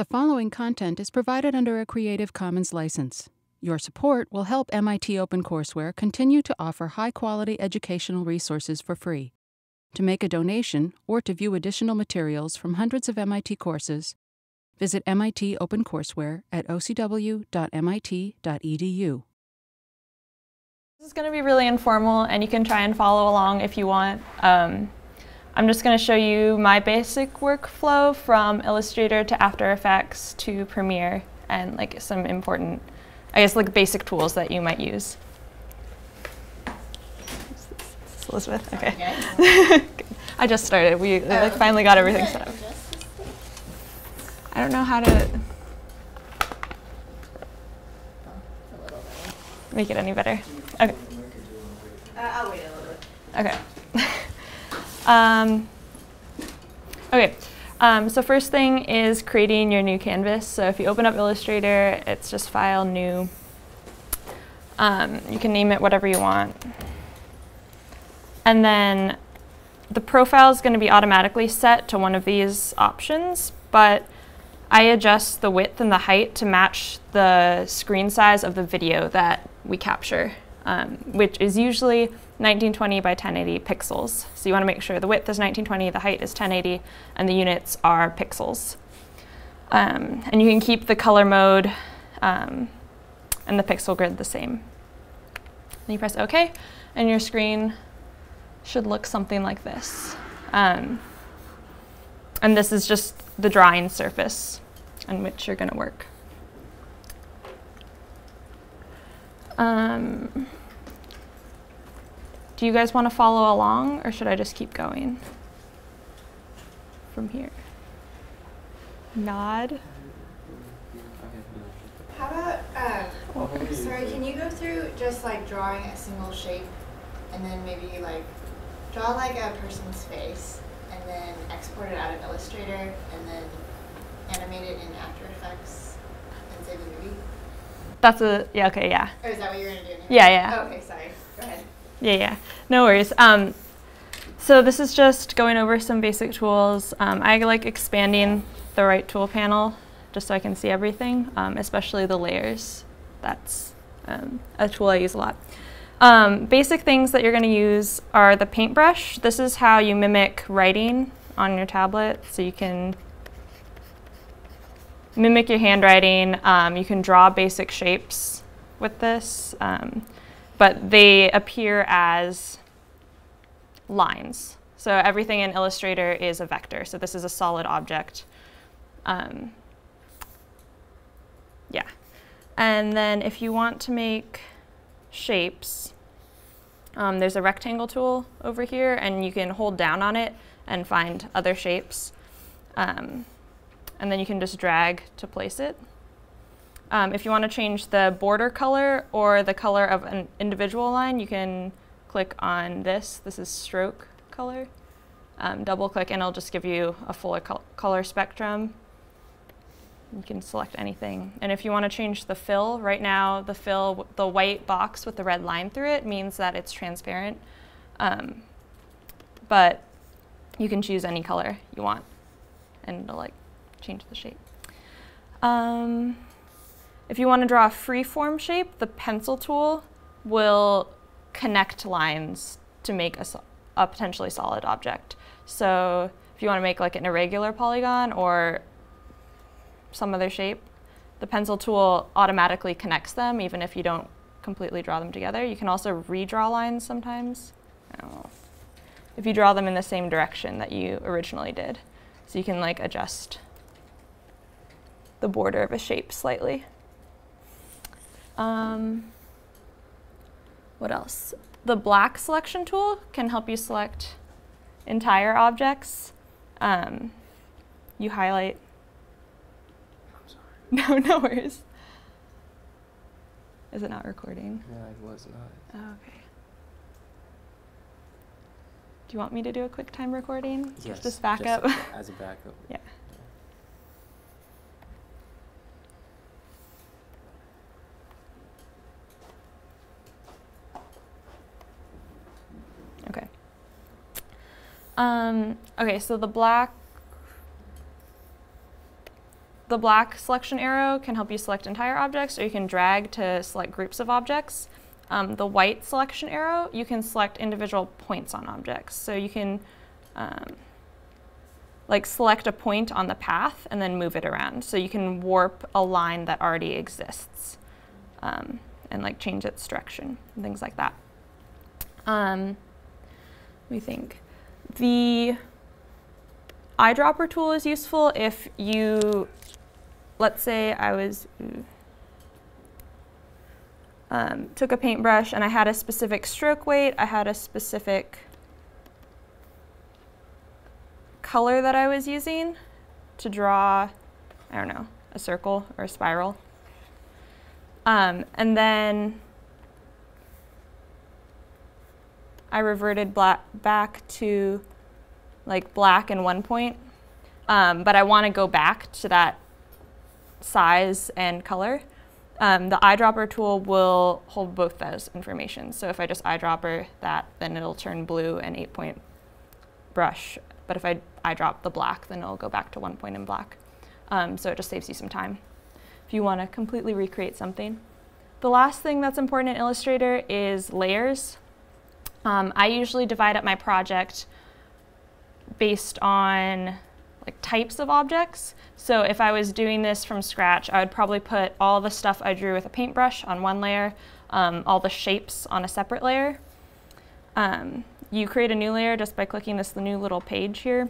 The following content is provided under a Creative Commons license. Your support will help MIT OpenCourseWare continue to offer high-quality educational resources for free. To make a donation or to view additional materials from hundreds of MIT courses, visit MIT OpenCourseWare at ocw.mit.edu. This is going to be really informal, and you can try and follow along if you want. I'm just going to show you my basic workflow from Illustrator to After Effects to Premiere, and like some important, I guess, like basic tools that you might use. Is this Elizabeth? Okay. I just started. We like finally got everything set up. I don't know how to make it any better. Okay. I'll wait a little bit. Okay. So first thing is creating your new canvas. So if you open up Illustrator, it's just File, New. You can name it whatever you want. And then the profile is going to be automatically set to one of these options, but I adjust the width and the height to match the screen size of the video that we capture, which is usually 1920 by 1080 pixels. So you want to make sure the width is 1920, the height is 1080, and the units are pixels. And you can keep the color mode and the pixel grid the same. And you press OK, and your screen should look something like this. And this is just the drawing surface on which you're going to work. Do you guys want to follow along, or should I just keep going from here? Nod. How about, sorry, can you go through just like drawing a single shape and then maybe like draw like a person's face? And then export it out of Illustrator, and then animate it in After Effects, and save the movie. That's a, yeah, okay, yeah. Oh, is that what you're going to do anyway? Yeah, yeah. Oh, okay, sorry. Go ahead. Yeah, yeah. No worries. So this is just going over some basic tools. I like expanding the right tool panel just so I can see everything, especially the layers. That's a tool I use a lot. Basic things that you're going to use are the paintbrush. This is how you mimic writing on your tablet. So you can mimic your handwriting. You can draw basic shapes with this, but they appear as lines. So everything in Illustrator is a vector. So this is a solid object. Yeah. And then if you want to make shapes, there's a rectangle tool over here, and you can hold down on it and find other shapes, and then you can just drag to place it. If you want to change the border color or the color of an individual line, you can click on this. This is stroke color. Double click and it'll just give you a fuller color spectrum. You can select anything. And if you want to change the fill, right now the fill, the white box with the red line through it, means that it's transparent. But you can choose any color you want, and it'll like change the shape. If you want to draw a freeform shape, the pencil tool will connect lines to make a potentially solid object. So if you want to make like an irregular polygon or some other shape, the pencil tool automatically connects them, even if you don't completely draw them together. You can also redraw lines sometimes, if you draw them in the same direction that you originally did. So you can like adjust the border of a shape slightly. What else? The black selection tool can help you select entire objects. You highlight. No, no worries. Is it not recording? Yeah, it was not. Oh, okay. Do you want me to do a QuickTime recording? Yes. Just as backup? Just as a backup. Yeah. Okay. Okay, so the black The black selection arrow can help you select entire objects, or you can drag to select groups of objects. The white selection arrow, you can select individual points on objects. So you can like select a point on the path and then move it around. So you can warp a line that already exists and like change its direction and things like that. Let me think. The eyedropper tool is useful if you, let's say I was, took a paintbrush and I had a specific stroke weight, I had a specific color that I was using to draw, I don't know, a circle or a spiral. And then I reverted back to like black in one point, but I want to go back to that size and color. The eyedropper tool will hold both those information. So if I just eyedropper that, then it'll turn blue and 8-point brush. But if I eyedrop the black, then it'll go back to 1 point in black. So it just saves you some time if you want to completely recreate something. The last thing that's important in Illustrator is layers. I usually divide up my project based on like types of objects. So if I was doing this from scratch, I would probably put all the stuff I drew with a paintbrush on one layer, all the shapes on a separate layer. You create a new layer just by clicking this new little page here.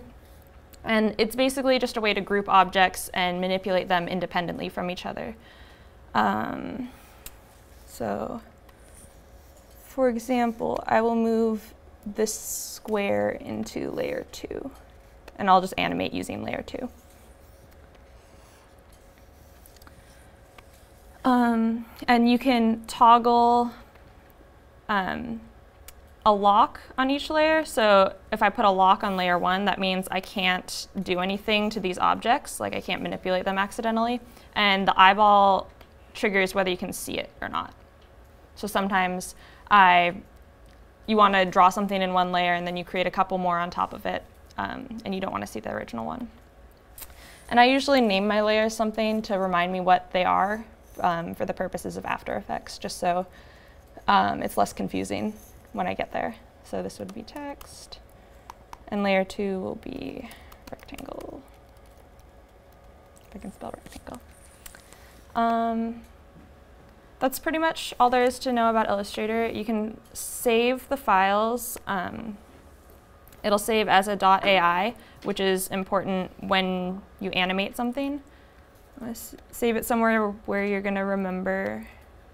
And it's basically just a way to group objects and manipulate them independently from each other. So for example, I will move this square into layer 2. And I'll just animate using layer 2. And you can toggle a lock on each layer. So if I put a lock on layer 1, that means I can't do anything to these objects. Like I can't manipulate them accidentally. And the eyeball triggers whether you can see it or not. So sometimes you want to draw something in one layer and then you create a couple more on top of it. And you don't want to see the original one. And I usually name my layers something to remind me what they are for the purposes of After Effects, just so it's less confusing when I get there. So this would be text, and layer 2 will be rectangle, if I can spell rectangle. That's pretty much all there is to know about Illustrator. You can save the files. It'll save as a .ai, which is important when you animate something. Let's save it somewhere where you're going to remember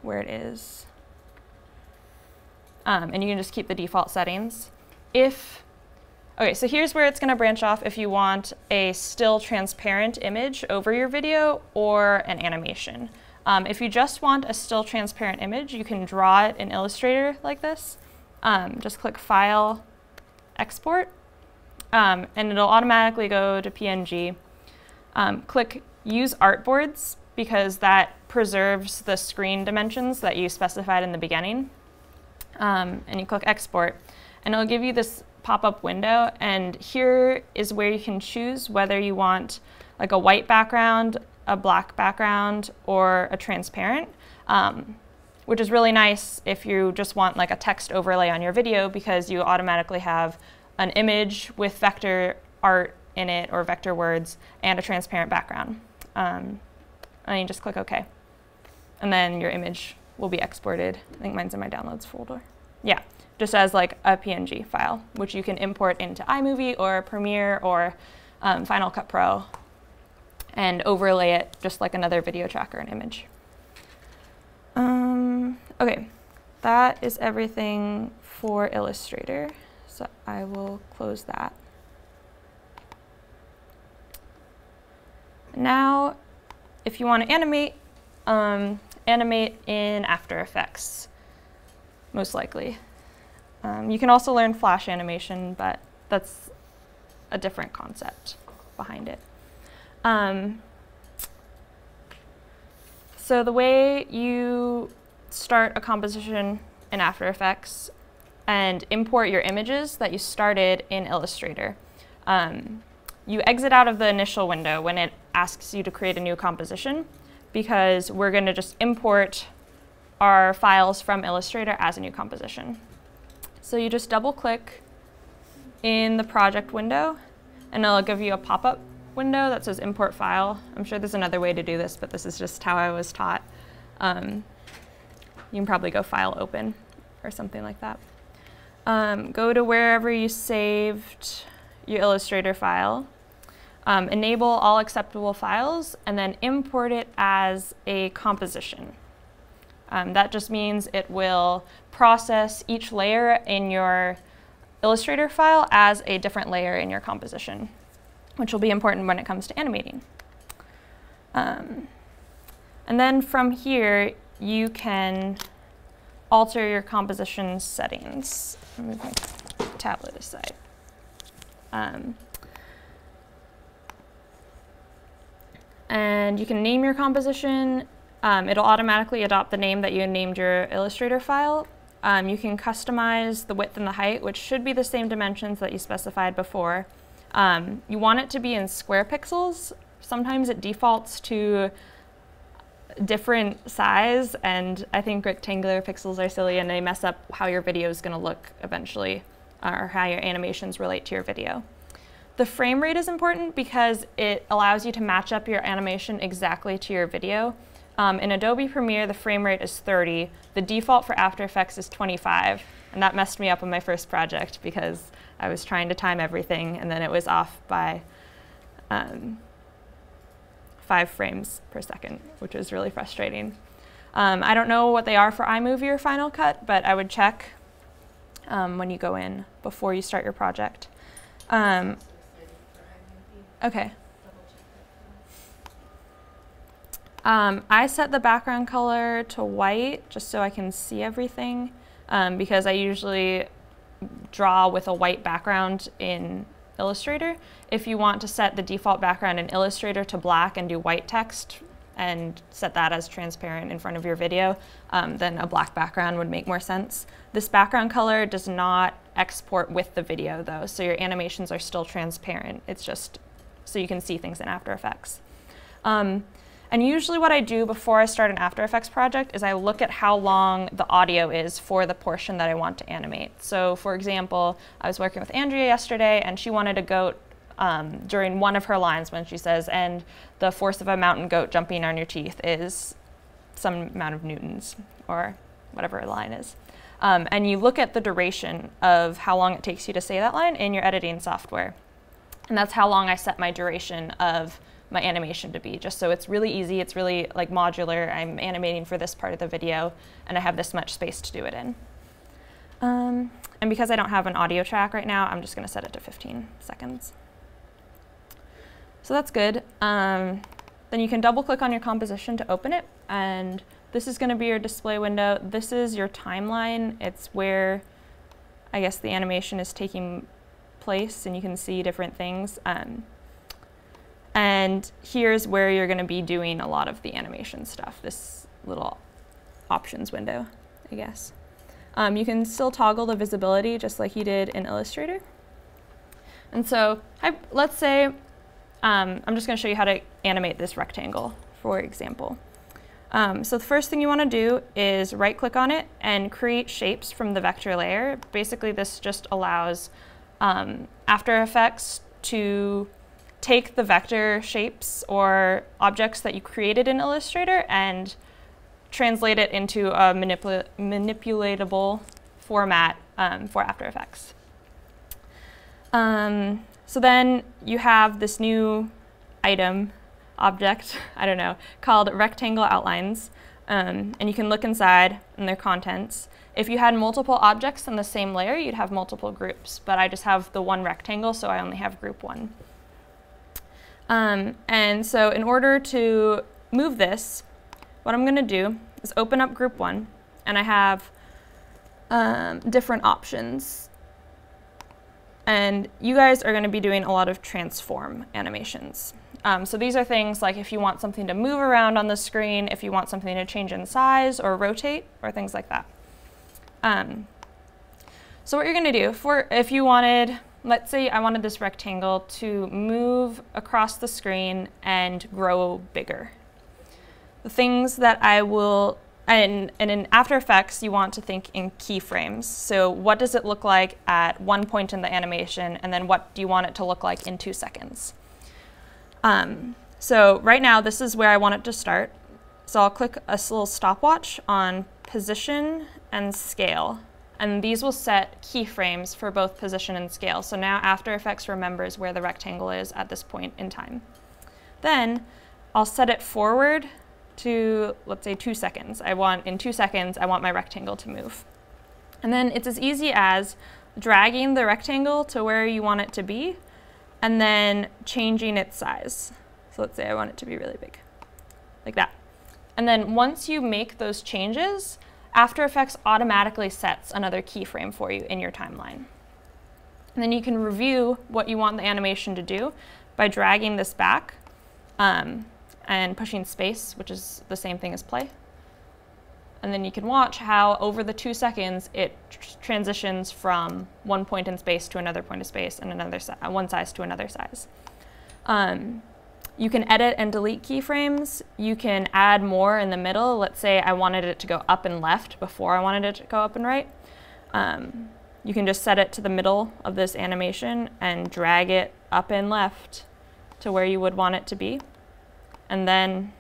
where it is. And you can just keep the default settings. Okay, so here's where it's going to branch off if you want a still transparent image over your video or an animation. If you just want a still transparent image, you can draw it in Illustrator like this. Just click File, Export, and it'll automatically go to PNG. Click Use Artboards, because that preserves the screen dimensions that you specified in the beginning. And you click Export, and it'll give you this pop-up window, and here is where you can choose whether you want like a white background, a black background, or a transparent, which is really nice if you just want like a text overlay on your video, because you automatically have an image with vector art in it or vector words and a transparent background. And you just click OK. And then your image will be exported. I think mine's in my downloads folder. Yeah, just as like a PNG file, which you can import into iMovie or Premiere or Final Cut Pro and overlay it just like another video track or an image. Okay, that is everything for Illustrator, so I will close that. Now, if you want to animate, animate in After Effects, most likely. You can also learn Flash animation, but that's a different concept behind it. So the way you start a composition in After Effects and import your images that you started in Illustrator. you exit out of the initial window when it asks you to create a new composition, because we're going to just import our files from Illustrator as a new composition. So you just double-click in the project window, and it'll give you a pop-up window that says import file. I'm sure there's another way to do this, but this is just how I was taught. You can probably go file open or something like that. Go to wherever you saved your Illustrator file, enable all acceptable files, and then import it as a composition. That just means it will process each layer in your Illustrator file as a different layer in your composition, which will be important when it comes to animating. And then from here, you can alter your composition settings. I'll move my tablet aside. And you can name your composition. It'll automatically adopt the name that you named your Illustrator file. You can customize the width and the height, which should be the same dimensions that you specified before. You want it to be in square pixels. Sometimes it defaults to different size, and I think rectangular pixels are silly and they mess up how your video is going to look eventually, or how your animations relate to your video. The frame rate is important because it allows you to match up your animation exactly to your video. In Adobe Premiere, the frame rate is 30. The default for After Effects is 25, and that messed me up on my first project because I was trying to time everything, and then it was off by 5 frames per second, which was really frustrating. I don't know what they are for iMovie or Final Cut, but I would check when you go in before you start your project. Okay. I set the background color to white just so I can see everything, because I usually draw with a white background in Illustrator. If you want to set the default background in Illustrator to black and do white text and set that as transparent in front of your video, then a black background would make more sense. This background color does not export with the video though, so your animations are still transparent. It's just so you can see things in After Effects. And usually what I do before I start an After Effects project is I look at how long the audio is for the portion that I want to animate. So for example, I was working with Andrea yesterday, and she wanted a goat during one of her lines when she says, "And the force of a mountain goat jumping on your teeth is some amount of newtons," or whatever her line is. And you look at the duration of how long it takes you to say that line in your editing software. And that's how long I set my duration of my animation to be, just so it's really easy, it's really like modular. I'm animating for this part of the video, and I have this much space to do it in. And because I don't have an audio track right now, I'm just going to set it to 15 seconds. So that's good. Then you can double-click on your composition to open it, and this is going to be your display window. This is your timeline. It's where, I guess, the animation is taking place, and you can see different things. And here's where you're going to be doing a lot of the animation stuff, this little options window, I guess. You can still toggle the visibility just like you did in Illustrator. And so let's say I'm just going to show you how to animate this rectangle, for example. So the first thing you want to do is right-click on it and create shapes from the vector layer. Basically, this just allows After Effects to take the vector shapes or objects that you created in Illustrator and translate it into a manipulatable format for After Effects. So then you have this new item, object, I don't know, called Rectangle Outlines. And you can look inside and their contents. If you had multiple objects in the same layer, you'd have multiple groups. But I just have the one rectangle, so I only have group one. And so in order to move this, what I'm going to do is open up group one, and I have different options. And you guys are going to be doing a lot of transform animations. So these are things like if you want something to move around on the screen, if you want something to change in size or rotate, or things like that. So what you're going to do, if you wanted, Let's say I wanted this rectangle to move across the screen and grow bigger. The things that I will, and in After Effects, you want to think in keyframes. So what does it look like at one point in the animation, and then what do you want it to look like in 2 seconds? So right now, this is where I want it to start. So I'll click a little stopwatch on position and scale. And these will set keyframes for both position and scale. So now After Effects remembers where the rectangle is at this point in time. Then I'll set it forward to, let's say, 2 seconds. In 2 seconds, I want my rectangle to move. And then it's as easy as dragging the rectangle to where you want it to be and then changing its size. So let's say I want it to be really big, like that. And then once you make those changes, After Effects automatically sets another keyframe for you in your timeline. And then you can review what you want the animation to do by dragging this back and pushing space, which is the same thing as play. And then you can watch how over the 2 seconds it transitions from one point in space to another point of space and another one size to another size. You can edit and delete keyframes. You can add more in the middle. Let's say I wanted it to go up and left before I wanted it to go up and right. You can just set it to the middle of this animation and drag it up and left to where you would want it to be. And then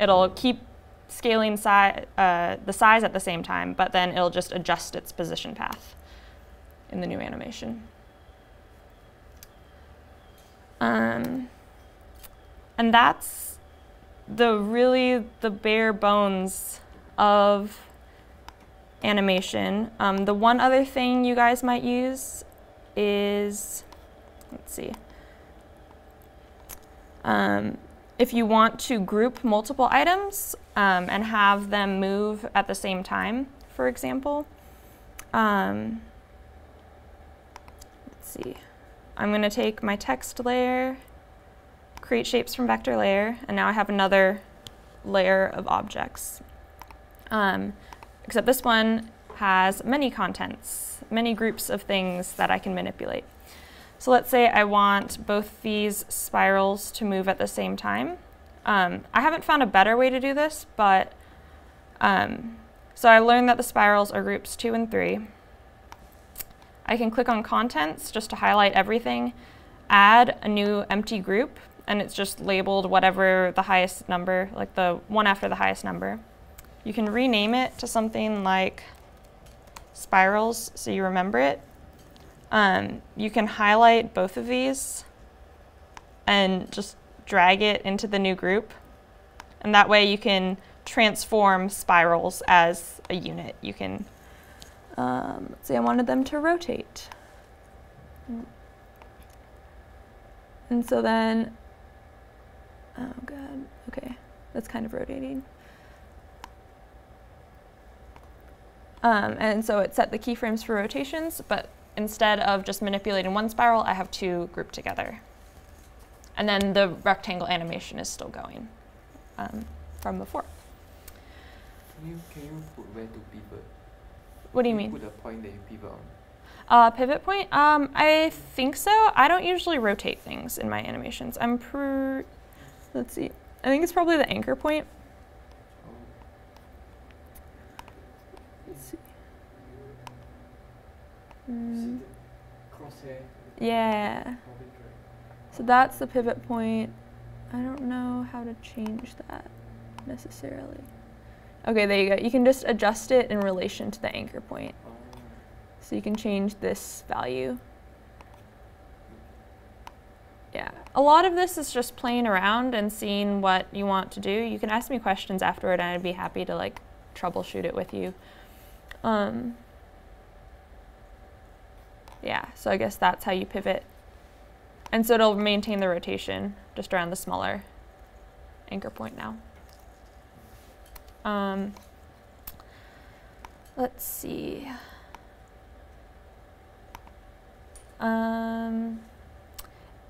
it'll keep scaling the size at the same time, but then it'll just adjust its position path in the new animation. And that's really the bare bones of animation. The one other thing you guys might use is, let's see, if you want to group multiple items and have them move at the same time, for example. Let's see, I'm gonna take my text layer, create shapes from vector layer, and now I have another layer of objects. Except this one has many contents, many groups of things that I can manipulate. So let's say I want both these spirals to move at the same time. I haven't found a better way to do this, but so I learned that the spirals are groups 2 and 3. I can click on contents just to highlight everything, add a new empty group, and it's just labeled whatever the highest number, like the one after the highest number. You can rename it to something like spirals so you remember it. You can highlight both of these and just drag it into the new group. And that way you can transform spirals as a unit. You can, let's say I wanted them to rotate. And so then, oh god, okay, that's kind of rotating. And so it set the keyframes for rotations, but instead of just manipulating one spiral, I have two grouped together. And then the rectangle animation is still going from before. Can you put where to pivot? What do you mean? Put a point that you pivot on. Pivot point? I think so. I don't usually rotate things in my animations. Let's see. I think it's probably the anchor point. Let's see. Yeah. So that's the pivot point. I don't know how to change that necessarily. Okay, there you go. You can just adjust it in relation to the anchor point. So you can change this value. Yeah, a lot of this is just playing around and seeing what you want to do. You can ask me questions afterward, and I'd be happy to like troubleshoot it with you. Yeah, so I guess that's how you pivot. And so it'll maintain the rotation just around the smaller anchor point now. Let's see.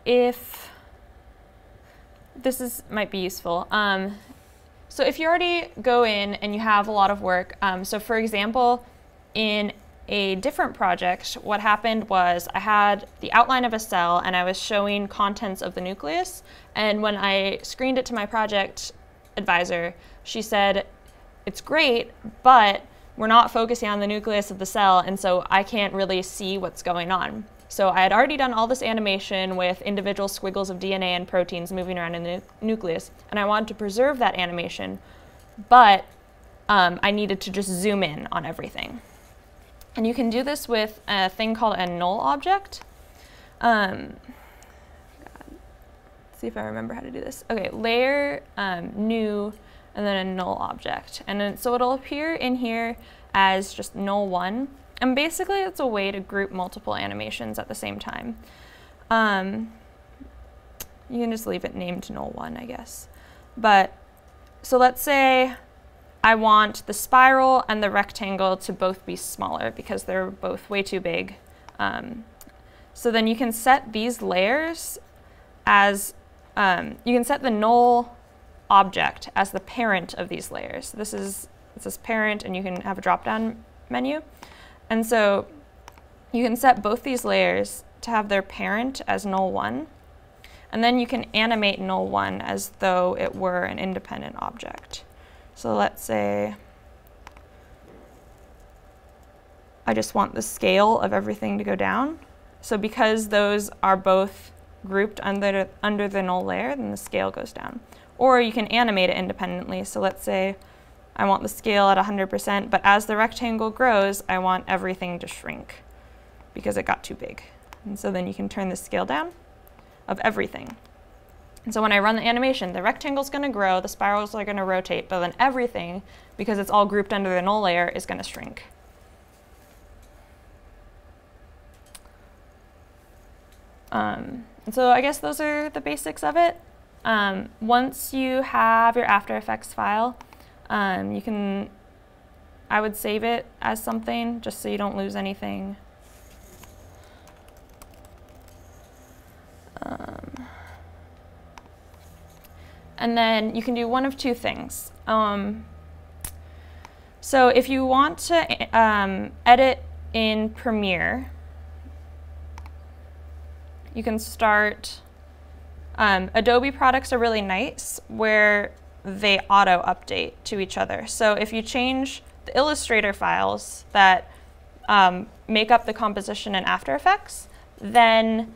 If this might be useful. So if you already go in and you have a lot of work, so for example, in a different project, what happened was I had the outline of a cell and I was showing contents of the nucleus. And when I screened it to my project advisor, she said, it's great, but we're not focusing on the nucleus of the cell, and so I can't really see what's going on. So I had already done all this animation with individual squiggles of DNA and proteins moving around in the nucleus, and I wanted to preserve that animation, but I needed to just zoom in on everything. And you can do this with a thing called a null object. Let's see if I remember how to do this. Okay, layer, new, and then a null object. And then, so it'll appear in here as just null one. And basically it's a way to group multiple animations at the same time. You can just leave it named null one, I guess. But, so let's say I want the spiral and the rectangle to both be smaller because they're both way too big. So then you can set these layers as, you can set the null object as the parent of these layers. This is, it says parent, and you can have a drop-down menu. And so you can set both these layers to have their parent as null one, and then you can animate null one as though it were an independent object. So let's say I just want the scale of everything to go down. So because those are both grouped under the null layer, then the scale goes down. Or you can animate it independently. So let's say I want the scale at 100%, but as the rectangle grows, I want everything to shrink because it got too big. And so then you can turn the scale down of everything. And so when I run the animation, the rectangle's gonna grow, the spirals are gonna rotate, but then everything, because it's all grouped under the null layer, is gonna shrink. And so I guess those are the basics of it. Once you have your After Effects file, you can, I would save it as something just so you don't lose anything. And then you can do one of two things. So if you want to edit in Premiere, you can start. Adobe products are really nice where they auto-update to each other. So if you change the Illustrator files that make up the composition in After Effects, then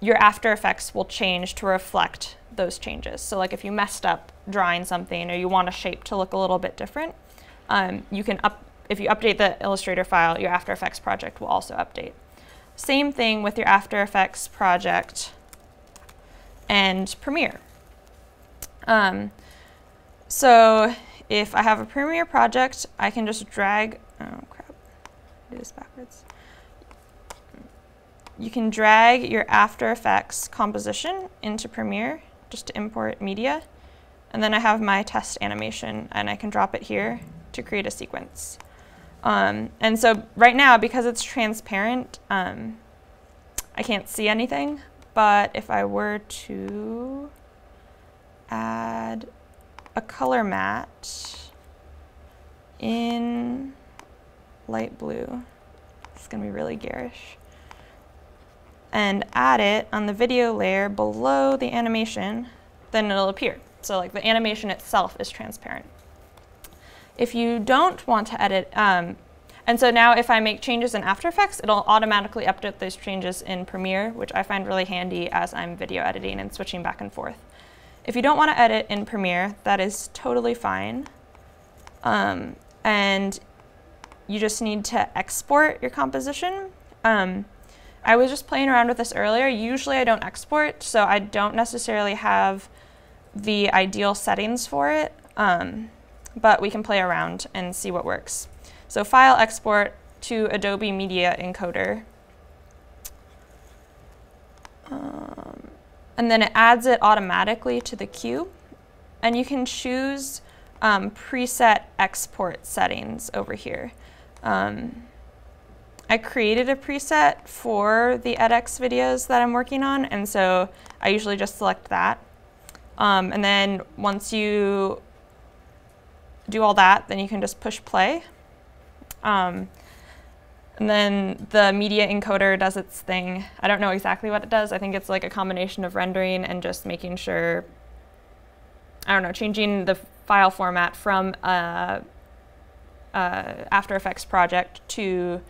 your After Effects will change to reflect those changes. So like if you messed up drawing something or you want a shape to look a little bit different, you can if you update the Illustrator file, your After Effects project will also update. Same thing with your After Effects project and Premiere. So if I have a Premiere project, I can just drag, oh crap, do this backwards. You can drag your After Effects composition into Premiere just to import media. And then I have my test animation and I can drop it here to create a sequence. And so right now, because it's transparent, I can't see anything. But if I were to add a color mat in light blue, it's going to be really garish, and add it on the video layer below the animation, then it'll appear. So like the animation itself is transparent. If you don't want to edit, and so now if I make changes in After Effects, it'll automatically update those changes in Premiere, which I find really handy as I'm video editing and switching back and forth. If you don't want to edit in Premiere, that is totally fine. And you just need to export your composition. I was just playing around with this earlier. Usually I don't export, so I don't necessarily have the ideal settings for it, but we can play around and see what works. So file export to Adobe Media Encoder. And then it adds it automatically to the queue. And you can choose preset export settings over here. I created a preset for the edX videos that I'm working on, and so I usually just select that. And then once you do all that, then you can just push play. And then the media encoder does its thing. I don't know exactly what it does. I think it's like a combination of rendering and just making sure, I don't know, changing the file format from After Effects project to,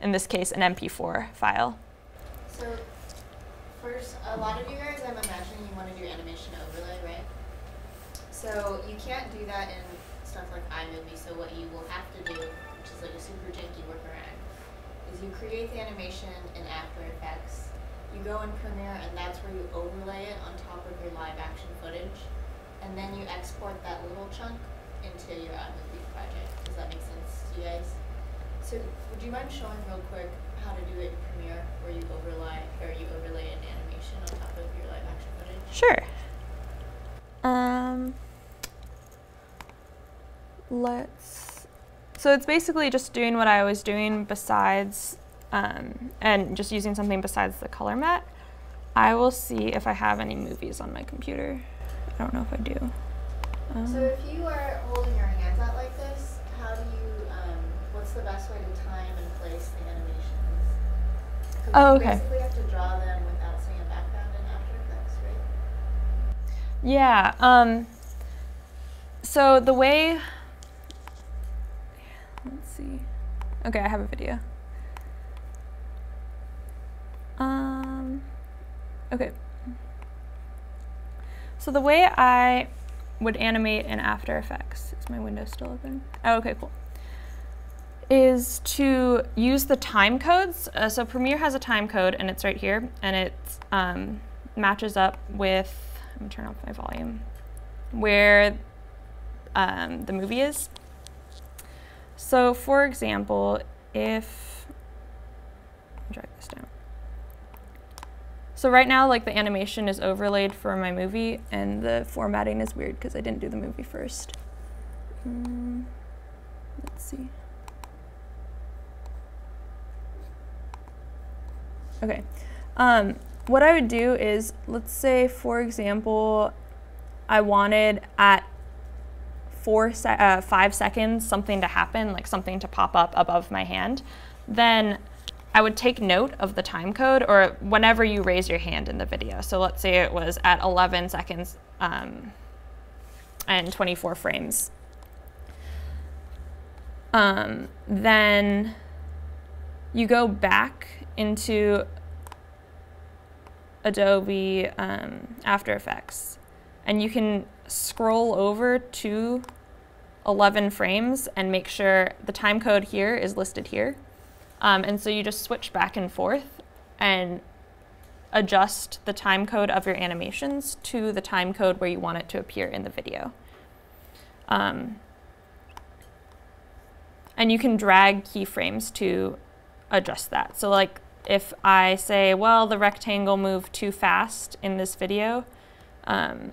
in this case, an MP4 file. So first, a lot of you guys, I'm imagining you want to do animation overlay, right? So you can't do that in stuff like iMovie, so what you will have to do, which is like a super janky workaround, is you create the animation in After Effects, you go in Premiere, and that's where you overlay it on top of your live action footage, and then you export that little chunk into your iMovie project. Does that make sense to you guys? So would you mind showing real quick how to do it in Premiere, where you overlay an animation on top of your live action footage? Sure. So it's basically just doing what I was doing besides, and just using something besides the color mat. I will see if I have any movies on my computer. I don't know if I do. So if you are holding your hands out like this, how do you, what's the best way to time and place the animations? Oh, okay. You basically have to draw them without seeing a background in After Effects, right? Yeah. So the way, let's see. Okay, I have a video. Okay. So the way I would animate in After Effects, is my window still open? Oh, okay, cool. Is to use the time codes. So Premiere has a time code, and it's right here, and it matches up with, I'm gonna turn off my volume, where the movie is. So for example, if, drag this down. So right now, like, the animation is overlaid for my movie, and the formatting is weird because I didn't do the movie first. Let's see. Okay. What I would do is, let's say, for example, I wanted at 5 seconds something to happen, like something to pop up above my hand, then I would take note of the time code or whenever you raise your hand in the video. So let's say it was at 11 seconds and 24 frames. Then you go back into Adobe After Effects, and you can scroll over to 11 frames and make sure the time code here is listed here. And so you just switch back and forth and adjust the time code of your animations to the time code where you want it to appear in the video. And you can drag keyframes to adjust that. So like if I say, well, the rectangle moved too fast in this video, I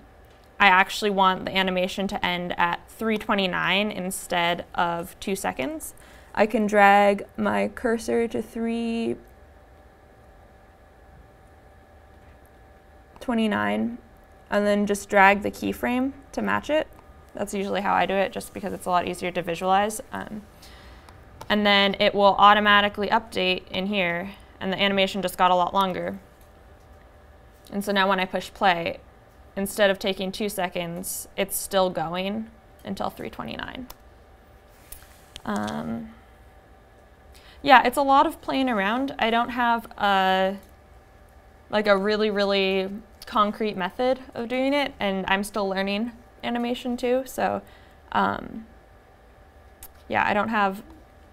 actually want the animation to end at 3:29 instead of 2 seconds. I can drag my cursor to 3:29 and then just drag the keyframe to match it. That's usually how I do it, just because it's a lot easier to visualize. And then it will automatically update in here, and the animation just got a lot longer. And so now when I push play, instead of taking 2 seconds, it's still going until 3:29. Yeah, it's a lot of playing around. I don't have a really, really concrete method of doing it, and I'm still learning animation too, so yeah, I don't have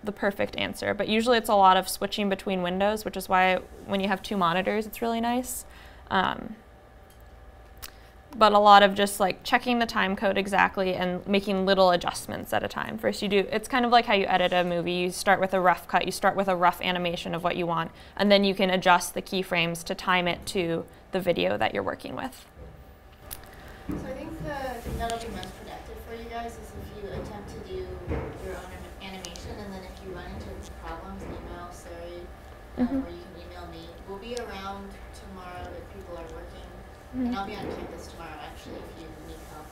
the perfect answer, but usually it's a lot of switching between windows, which is why when you have 2 monitors, it's really nice. But a lot of just like checking the time code exactly and making little adjustments at a time. First you do, it's kind of like how you edit a movie. You start with a rough cut, you start with a rough animation of what you want, and then you can adjust the keyframes to time it to the video that you're working with. So I think the thing that'll be most productive for you guys is if you attempt to do your own animation, and then if you run into problems, email Sari, or you can email me. We'll be around tomorrow if people are working. And I'll be on campus tomorrow, actually, if you need help.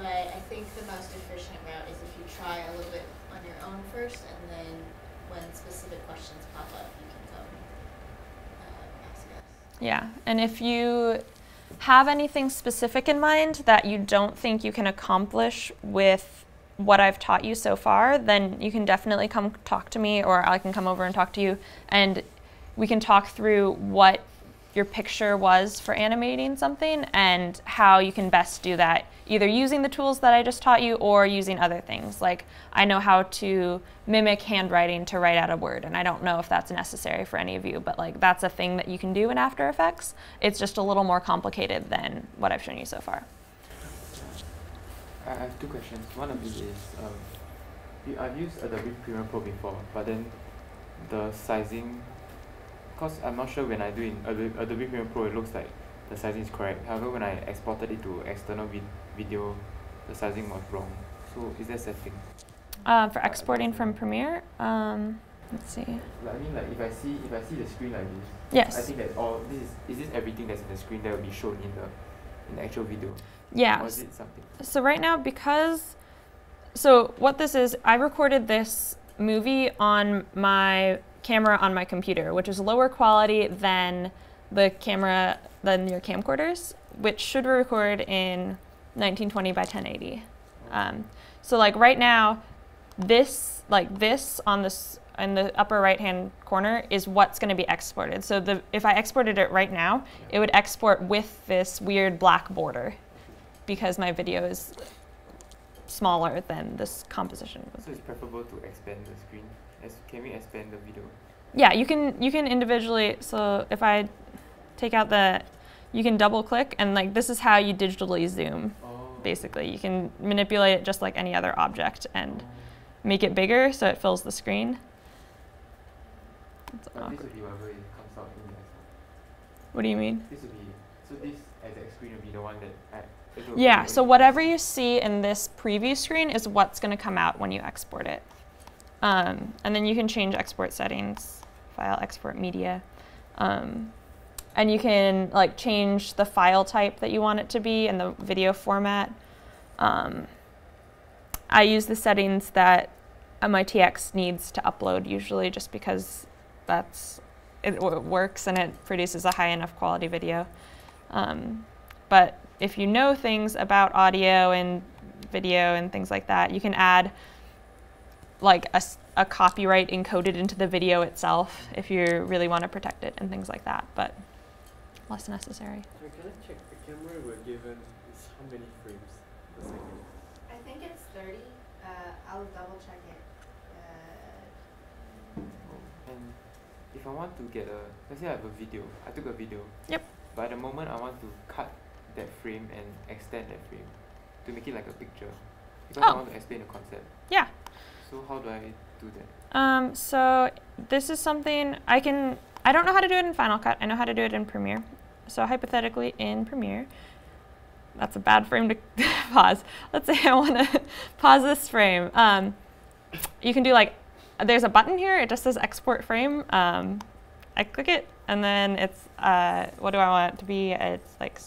But I think the most efficient route is if you try a little bit on your own first, and then when specific questions pop up, you can go ask us. Yeah, and if you have anything specific in mind that you don't think you can accomplish with what I've taught you so far, then you can definitely come talk to me, or I can come over and talk to you, and we can talk through what your picture was for animating something and how you can best do that, either using the tools that I just taught you or using other things. Like, I know how to mimic handwriting to write out a word, and I don't know if that's necessary for any of you, but like, that's a thing that you can do in After Effects. It's just a little more complicated than what I've shown you so far. I have two questions. One of these is, I've used Adobe Premiere Pro before, but then the sizing, because I'm not sure when I do it in Adobe Premiere Pro, it looks like the sizing is correct. However, when I exported it to external video, the sizing was wrong. So is there a setting? For exporting from Premiere, let's see. I mean, like, if I see the screen like this, yes, I think that all this is this everything that's in the screen that will be shown in the actual video. Yeah. Or is it something? So right now, so what this is, I recorded this movie on my camera on my computer, which is lower quality than the camera, than your camcorders, which should record in 1920 by 1080. So like right now, this on this in the upper right hand corner is what's going to be exported. So if I exported it right now, it would export with this weird black border because my video is smaller than this composition. So it's preferable to expand the screen. Can we expand the video? Yeah, you can individually. So if I take out the, you can double click, and like this is how you digitally zoom. Oh. Basically, you can manipulate it just like any other object and make it bigger so it fills the screen. That's awkward. This would be whatever it comes out in the export. What do you mean? This would be, so this edX screen would be the one that yeah. So whatever you see in this preview screen is what's going to come out when you export it. And then you can change export settings, file, export, media. And you can like change the file type that you want it to be and the video format. I use the settings that MITx needs to upload usually, just because it works and it produces a high enough quality video. But if you know things about audio and video and things like that, you can add like a copyright encoded into the video itself if you really want to protect it and things like that, but less necessary. So can I check the camera we're given is how many frames per second? I think it's 30. I'll double check it. And if I want to get a, let's say I have a video, I took a video. Yep. But at the moment I want to cut that frame and extend that frame to make it like a picture. Because I want to explain the concept. Yeah. So how do I do that? So this is something I don't know how to do it in Final Cut. I know how to do it in Premiere. So hypothetically in Premiere, that's a bad frame to pause. Let's say I want to pause this frame. You can do like, there's a button here. It just says export frame. I click it and then it's, what do I want it to be? It's like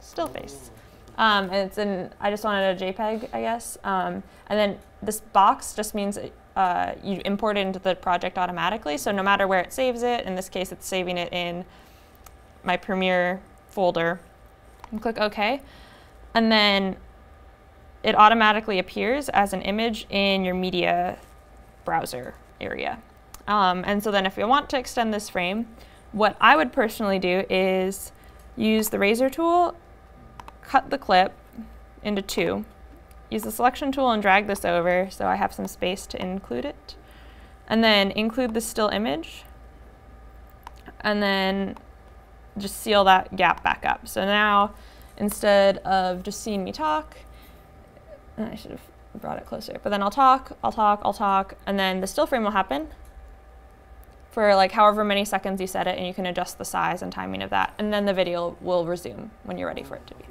still face. And it's I just wanted a JPEG, I guess. And then this box just means you import it into the project automatically. So no matter where it saves it, in this case, it's saving it in my Premiere folder. And click OK. And then it automatically appears as an image in your media browser area. And so then if you want to extend this frame, what I would personally do is use the razor tool, cut the clip into two, use the selection tool and drag this over so I have some space to include it, and then include the still image, and then just seal that gap back up. So now, instead of just seeing me talk, I should have brought it closer, but then I'll talk, and then the still frame will happen for like however many seconds you set it, and you can adjust the size and timing of that, and then the video will resume when you're ready for it to be.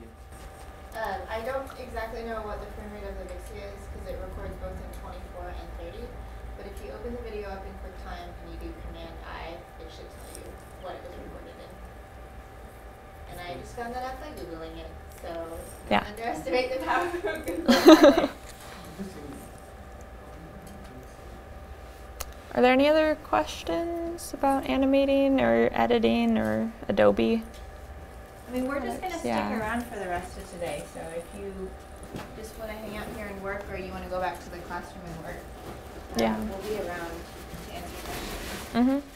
I don't exactly know what the frame rate of the VIXI is because it records both in 24 and 30. But if you open the video up in QuickTime and you do Command-I, it should tell you what it was recorded in. And I just found that out by Googling it. So yeah. Don't underestimate the power of Google. Are there any other questions about animating or editing or Adobe? I mean, we're just going to stick around for the rest of today, so if you just want to hang out here and work, or you want to go back to the classroom and work, we'll be around to answer questions. Mm-hmm.